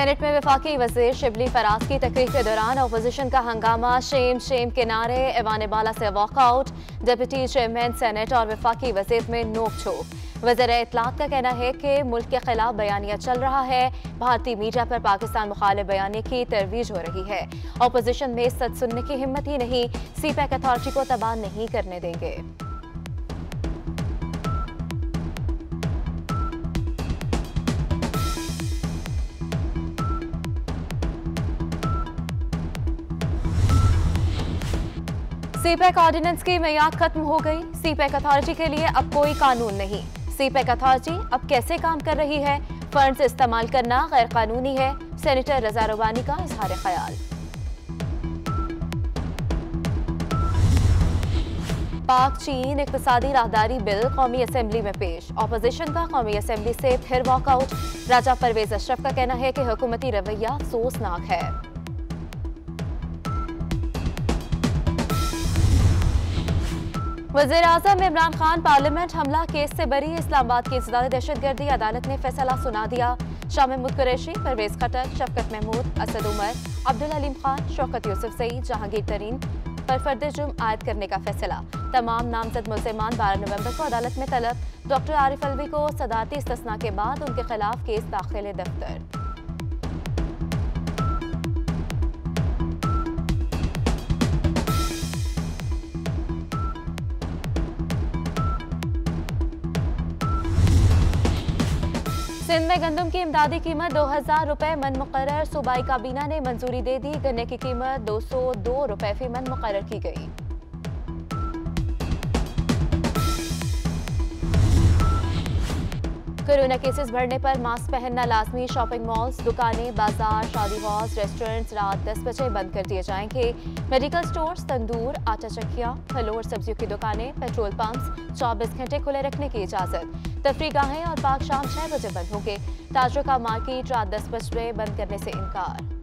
Senate में वफाकी वज़ीर शिबली फराज की तकरीर के दौरान अपोजिशन का हंगामा, शेम शेम के नारे, ऐवान बाला से वॉकआउट। डिप्टी चेयरमैन सेनेट और वफाकी वज़ीर में नोकझोंक। वज़ीर इत्तलात का कहना है कि मुल्क के खिलाफ बयानिया चल रहा है, भारतीय मीडिया पर पाकिस्तान मुखालिफ बयानी की तरवीज हो रही है। अपोजिशन में सच सुनने की हिम्मत ही नहीं, सी पैक अथॉरिटी को तबाह नहीं करने देंगे। सी पैक ऑर्डिनेंस की मियाद खत्म हो गई, सी पैक अथॉरिटी के लिए अब कोई कानून नहीं। सी पैक अथॉरिटी अब कैसे काम कर रही है? फंड्स इस्तेमाल करना गैर कानूनी है। सेनेटर रजा रब्बानी का इजहार ख्याल। पाक चीन इक्तिसादी राहदारी बिल कौमी असम्बली में पेश। अपोजिशन का कौमी असम्बली से फिर वॉकआउट। राजा परवेज अशरफ का कहना है कि हुकूमती रवैया अफसोसनाक है। वज़ीर आज़म इमरान खान पार्लियामेंट हमला केस से बरी। इस्लामाबाद की इब्तदाई दहशतगर्दी अदालत ने फैसला सुना दिया। शाह महमूद कुरैशी, परवेज खट्टक, शफकत महमूद, असद उमर, अब्दुल अलीम खान, शौकत यूसुफ, सईद जहांगीर तरीन पर फर्द जुर्म आयद करने का फैसला। तमाम नामजद मुल्ज़िमान 12 नवंबर को अदालत में तलब। डॉक्टर आरिफ अलवी को सदारती इस्तिस्ना के बाद उनके खिलाफ केस दाखिल दफ्तर। सिंध में गंदम की इमदादी कीमत 2000 रुपए मन मुकर्रर। सूबाई काबीना ने मंजूरी दे दी। गन्ने की कीमत 202 रुपए फी मन मुकर्रर की गई। कोरोना केसेस बढ़ने पर मास्क पहनना लाजमी। शॉपिंग मॉल्स, दुकानें, बाजार, शादी हॉल्स, रेस्टोरेंट्स रात 10 बजे बंद कर दिए जाएंगे। मेडिकल स्टोर्स, तंदूर, आटा चक्कियाँ, फल और सब्जियों की दुकानें, पेट्रोल पंप्स 24 घंटे खुले रखने की इजाजत। तफरीगाहें और पार्क शाम 6 बजे बंद होंगे। ताजरों का मार्केट रात 10 बजे बंद करने से इनकार।